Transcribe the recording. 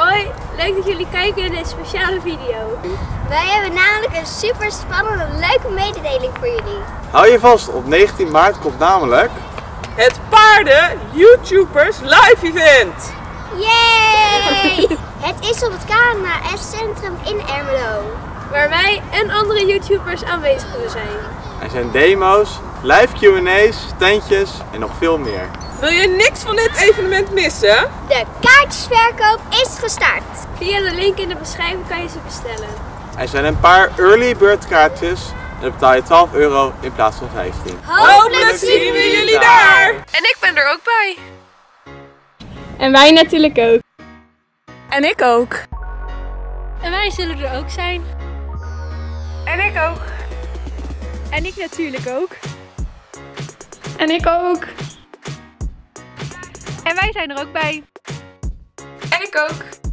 Hoi, leuk dat jullie kijken in een speciale video. Wij hebben namelijk een super spannende en leuke mededeling voor jullie. Hou je vast, op 19 maart komt namelijk het Paarden YouTubers Live Event. Yay! Het is op het KNHS Centrum in Ermelo, waar wij en andere YouTubers aanwezig kunnen zijn. Er zijn demo's, live Q&A's, standjes en nog veel meer. Wil je niks van dit evenement missen? De kaartjesverkoop is gestart. Via de link in de beschrijving kan je ze bestellen. Er zijn een paar early bird kaartjes en dan betaal je €12 in plaats van 15. Hopelijk zien we jullie daar! En ik ben er ook bij. En wij natuurlijk ook. En ik ook. En wij zullen er ook zijn. En ik ook. En ik natuurlijk ook. En ik ook. En wij zijn er ook bij. En ik ook.